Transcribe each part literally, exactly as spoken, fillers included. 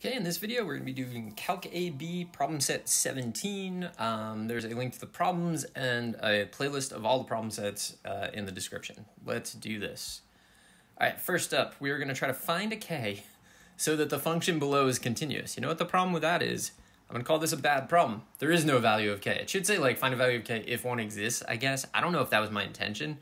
Okay, in this video, we're going to be doing Calc A B problem set seventeen. Um, there's a link to the problems and a playlist of all the problem sets uh, in the description. Let's do this. All right, first up, we're going to try to find a k so that the function below is continuous. You know what the problem with that is? I'm going to call this a bad problem. There is no value of k. It should say, like, find a value of k if one exists, I guess. I don't know if that was my intention,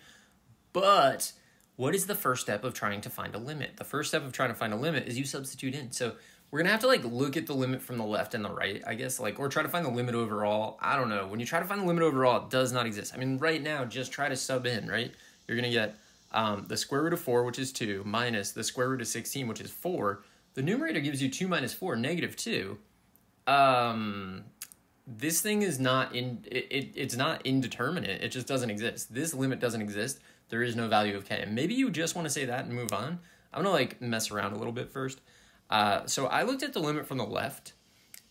but what is the first step of trying to find a limit? The first step of trying to find a limit is you substitute in. So we're gonna have to like look at the limit from the left and the right, I guess, like, or try to find the limit overall. I don't know. When you try to find the limit overall, it does not exist. I mean, right now, just try to sub in, right? You're gonna get um, the square root of four, which is two, minus the square root of sixteen, which is four. The numerator gives you two minus four, negative two. Um, this thing is not in, it, it, it's not indeterminate. It just doesn't exist. This limit doesn't exist. There is no value of k. And maybe you just wanna say that and move on. I'm gonna like mess around a little bit first. Uh, so I looked at the limit from the left,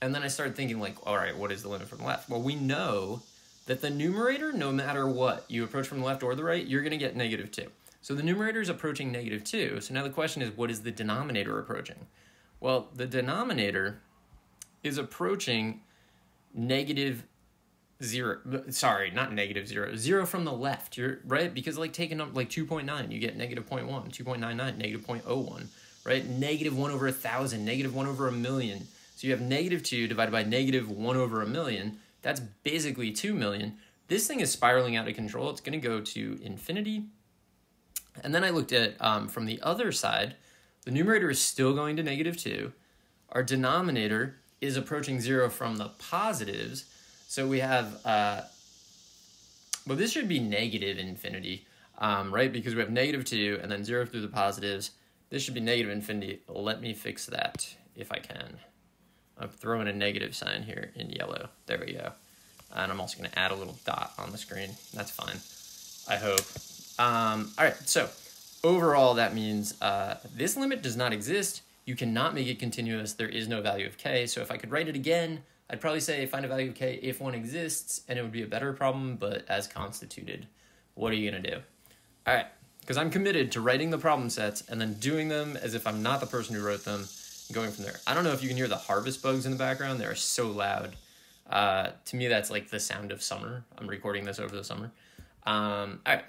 and then I started thinking, like, all right, what is the limit from the left? Well, we know that the numerator, no matter what you approach from the left or the right, you're going to get negative two. So the numerator is approaching negative two. So now the question is, what is the denominator approaching? Well, the denominator is approaching negative zero. Sorry, not negative zero. Zero from the left, you're, right? Because, like, taking up, like, two point nine, you get negative zero point one, two point nine nine, negative zero point zero one. Right? Negative one over a thousand, negative one over a million. So you have negative two divided by negative one over a million. That's basically two million. This thing is spiraling out of control. It's going to go to infinity. And then I looked at, um, from the other side, the numerator is still going to negative two. Our denominator is approaching zero from the positives. So we have, uh, well, this should be negative infinity, um, right? Because we have negative two and then zero through the positives. This should be negative infinity. Let me fix that if I can. I'm throwing a negative sign here in yellow. There we go. And I'm also going to add a little dot on the screen. That's fine, I hope. Um, all right, so overall that means uh, this limit does not exist. You cannot make it continuous. There is no value of k. So if I could write it again, I'd probably say find a value of k if one exists, and it would be a better problem, but as constituted, what are you going to do? All right. Because I'm committed to writing the problem sets and then doing them as if I'm not the person who wrote them and going from there. I don't know if you can hear the harvest bugs in the background. They are so loud. Uh, to me, that's like the sound of summer. I'm recording this over the summer. Um, all right.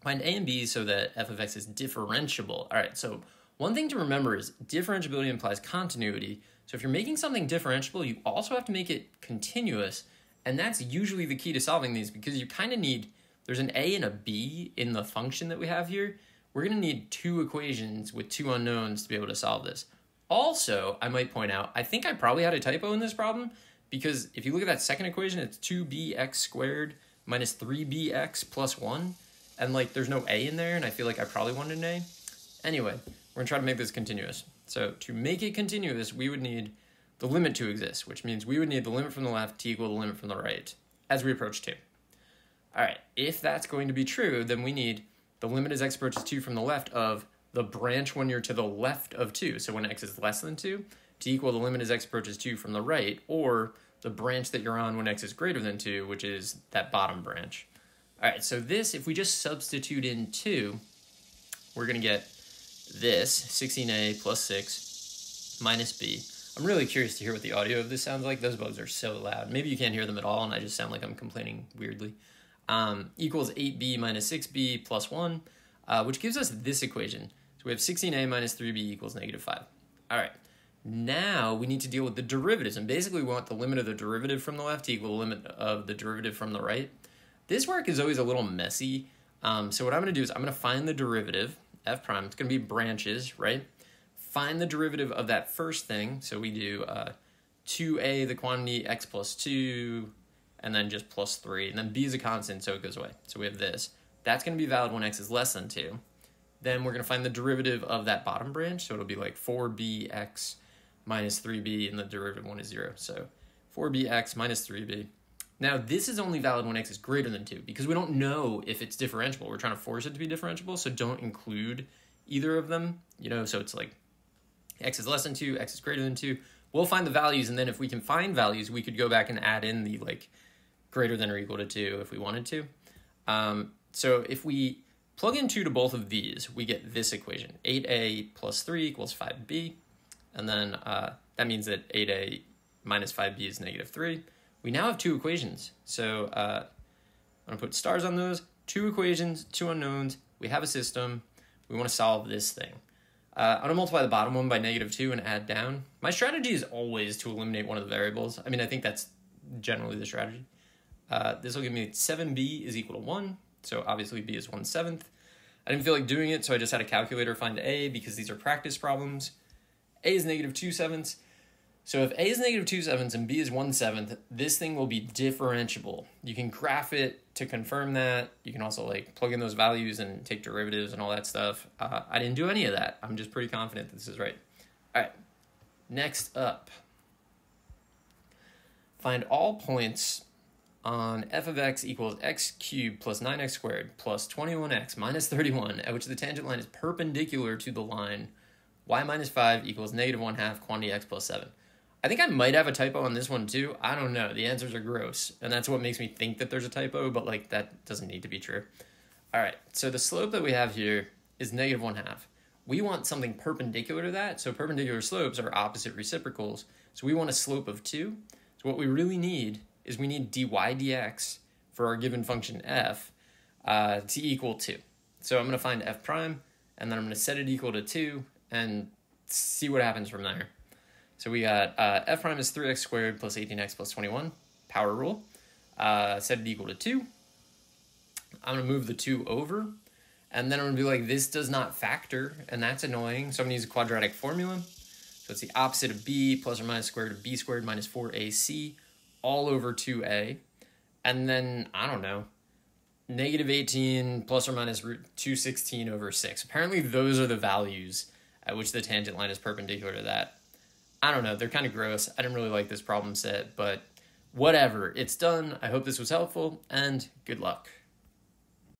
Find a and b so that f of x is differentiable. All right. So one thing to remember is differentiability implies continuity. So if you're making something differentiable, you also have to make it continuous. And that's usually the key to solving these, because you kind of need... There's an a and a b in the function that we have here. We're going to need two equations with two unknowns to be able to solve this. Also, I might point out, I think I probably had a typo in this problem, because if you look at that second equation, it's two b x squared minus three b x plus one. And, like, there's no a in there, and I feel like I probably wanted an a. Anyway, we're going to try to make this continuous. So to make it continuous, we would need the limit to exist, which means we would need the limit from the left to equal the limit from the right as we approach two. All right, if that's going to be true, then we need the limit as x approaches two from the left of the branch when you're to the left of two, so when x is less than two, to equal the limit as x approaches two from the right, or the branch that you're on when x is greater than two, which is that bottom branch. All right, so this, if we just substitute in two, we're going to get this, sixteen a plus six minus b. I'm really curious to hear what the audio of this sounds like. Those bugs are so loud. Maybe you can't hear them at all, and I just sound like I'm complaining weirdly. Um, equals eight b minus six b plus one, uh, which gives us this equation. So we have sixteen a minus three b equals negative five. All right, now we need to deal with the derivatives, and basically we want the limit of the derivative from the left to equal the limit of the derivative from the right. This work is always a little messy, um, so what I'm going to do is I'm going to find the derivative, f prime. It's going to be branches, right? Find the derivative of that first thing, so we do uh, two a, the quantity, x plus two, and then just plus three, and then b is a constant, so it goes away. So we have this. That's going to be valid when x is less than two. Then we're going to find the derivative of that bottom branch, so it'll be like four b x minus three b, and the derivative one is zero. So four b x minus three b. Now, this is only valid when x is greater than two, because we don't know if it's differentiable. We're trying to force it to be differentiable, so don't include either of them. You know, so it's like x is less than two, x is greater than two. We'll find the values, and then if we can find values, we could go back and add in the, like, greater than or equal to two if we wanted to. Um, so if we plug in two to both of these, we get this equation, eight a plus three equals five b. and then uh, that means that eight a minus five b is negative three. We now have two equations. So uh, I'm gonna put stars on those. Two equations, two unknowns. We have a system. We wanna solve this thing. Uh, I'm gonna multiply the bottom one by negative two and add down. My strategy is always to eliminate one of the variables. I mean, I think that's generally the strategy. Uh, this will give me seven b is equal to one. So obviously b is one seventh. I didn't feel like doing it, so I just had a calculator find a because these are practice problems. A is negative two sevenths. So if a is negative two sevenths and b is one seventh, this thing will be differentiable. You can graph it to confirm that. You can also like plug in those values and take derivatives and all that stuff. Uh, I didn't do any of that. I'm just pretty confident that this is right. All right, next up. Find all points on f of x equals x cubed plus nine x squared plus twenty-one x minus thirty-one, at which the tangent line is perpendicular to the line y minus five equals negative one half quantity x plus seven. I think I might have a typo on this one too. I don't know. The answers are gross, and that's what makes me think that there's a typo, but like that doesn't need to be true. All right, so the slope that we have here is negative one half. We want something perpendicular to that, so perpendicular slopes are opposite reciprocals, so we want a slope of two. So what we really need is we need dy dx for our given function f uh, to equal two. So I'm going to find f prime, and then I'm going to set it equal to two and see what happens from there. So we got uh, f prime is three x squared plus eighteen x plus twenty-one, power rule. Uh, set it equal to two. I'm going to move the two over, and then I'm going to be like, this does not factor, and that's annoying. So I'm going to use a quadratic formula. So it's the opposite of b plus or minus square root of b squared minus four a c all over two a. And then, I don't know, negative eighteen plus or minus root two sixteen over six. Apparently those are the values at which the tangent line is perpendicular to that. I don't know, they're kind of gross. I didn't really like this problem set, but whatever, it's done. I hope this was helpful, and good luck.